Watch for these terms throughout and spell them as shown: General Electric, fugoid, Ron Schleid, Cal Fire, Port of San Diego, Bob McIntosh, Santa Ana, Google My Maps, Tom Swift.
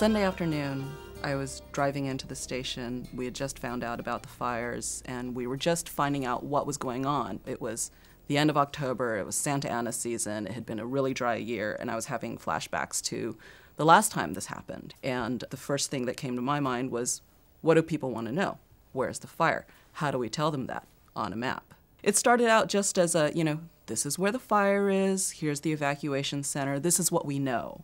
Sunday afternoon, I was driving into the station. We had just found out about the fires, and we were just finding out what was going on. It was the end of October, it was Santa Ana season, it had been a really dry year, and I was having flashbacks to the last time this happened. And the first thing that came to my mind was, what do people want to know? Where's the fire? How do we tell them that on a map? It started out just as a, you know, this is where the fire is, here's the evacuation center, this is what we know.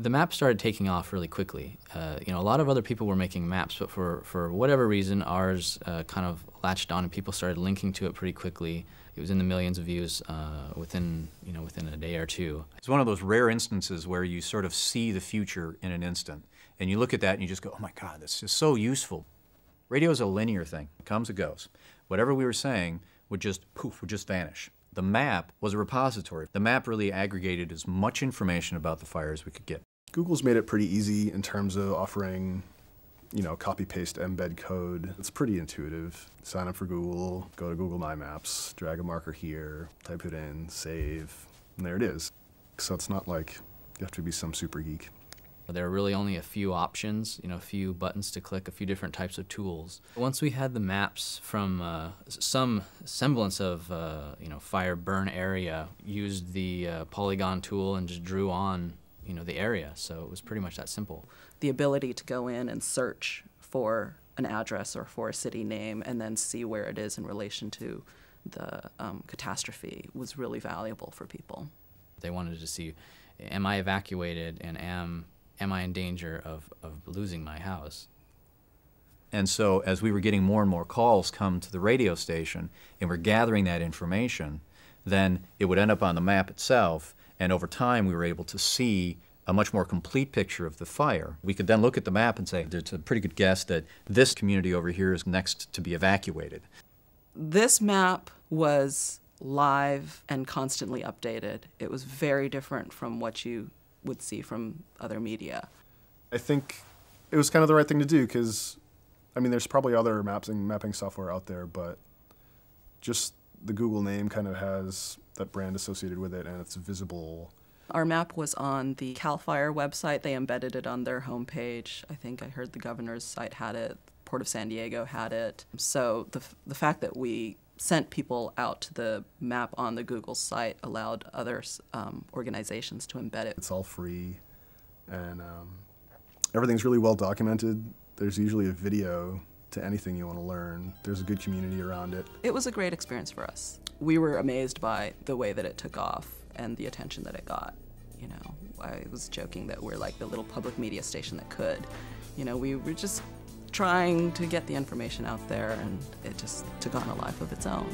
The map started taking off really quickly. You know, a lot of other people were making maps, but for whatever reason, ours kind of latched on and people started linking to it pretty quickly. It was in the millions of views within a day or two. It's one of those rare instances where you sort of see the future in an instant. And you look at that and you just go, oh my God, this is so useful. Radio is a linear thing. It comes, it goes. Whatever we were saying would just, poof, would just vanish. The map was a repository. The map really aggregated as much information about the fire as we could get. Google's made it pretty easy in terms of offering, you know, copy-paste embed code. It's pretty intuitive. Sign up for Google, go to Google My Maps, drag a marker here, type it in, save, and there it is. So it's not like you have to be some super geek. There are really only a few options, you know, a few buttons to click, a few different types of tools. Once we had the maps from some semblance of, you know, fire burn area, used the polygon tool and just drew on, you know, the area, so it was pretty much that simple. The ability to go in and search for an address or for a city name and then see where it is in relation to the catastrophe was really valuable for people. They wanted to see, am I evacuated and am I in danger of losing my house? And so as we were getting more and more calls come to the radio station and we're gathering that information, then it would end up on the map itself. And over time, we were able to see a much more complete picture of the fire. We could then look at the map and say, there's a pretty good guess that this community over here is next to be evacuated. This map was live and constantly updated. It was very different from what you would see from other media. I think it was kind of the right thing to do because, I mean, there's probably other mapping software out there, but just the Google name kind of has that brand associated with it, and it's visible. Our map was on the Cal Fire website. They embedded it on their homepage. I think I heard the governor's site had it. Port of San Diego had it. So the fact that we sent people out to the map on the Google site allowed other organizations to embed it. It's all free, and everything's really well documented. There's usually a video to anything you want to learn. There's a good community around it. It was a great experience for us. We were amazed by the way that it took off and the attention that it got. You know, I was joking that we're like the little public media station that could. You know, we were just trying to get the information out there, and it just took on a life of its own.